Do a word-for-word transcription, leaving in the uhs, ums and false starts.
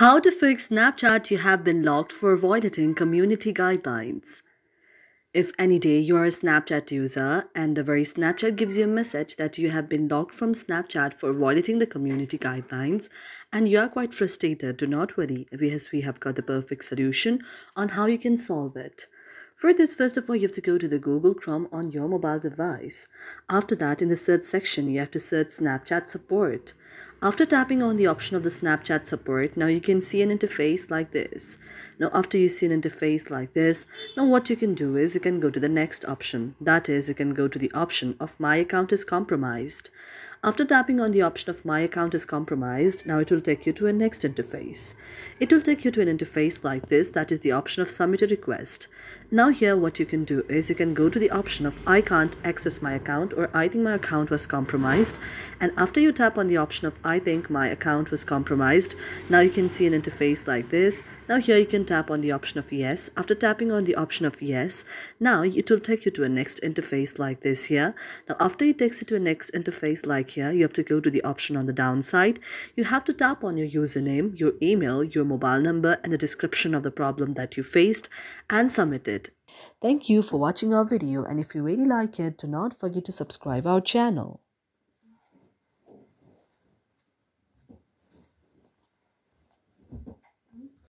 How to fix Snapchat you have been locked for violating community guidelines. If any day you are a Snapchat user and the very Snapchat gives you a message that you have been locked from Snapchat for violating the community guidelines and you are quite frustrated, do not worry because we have got the perfect solution on how you can solve it. For this, first of all, you have to go to the Google Chrome on your mobile device. After that, in the search section, you have to search Snapchat support. After tapping on the option of the Snapchat support, now you can see an interface like this. Now, after you see an interface like this, now what you can do is you can go to the next option. That is, you can go to the option of My Account is Compromised. After tapping on the option of My Account is Compromised, now it will take you to a next interface. It will take you to an interface like this, that is the option of Submit a Request. Now here what you can do is you can go to the option of I can't access my account, or I think my account was compromised. And after you tap on the option of I think my account was compromised, now you can see an interface like this. Now here you can tap on the option of yes. After tapping on the option of yes, now it will take you to a next interface like this here. Now after it takes you to a next interface like here, you have to go to the option on the downside. You have to tap on your username, your email, your mobile number, and the description of the problem that you faced, and submit it. Thank you for watching our video, and if you really like it, do not forget to subscribe our channel.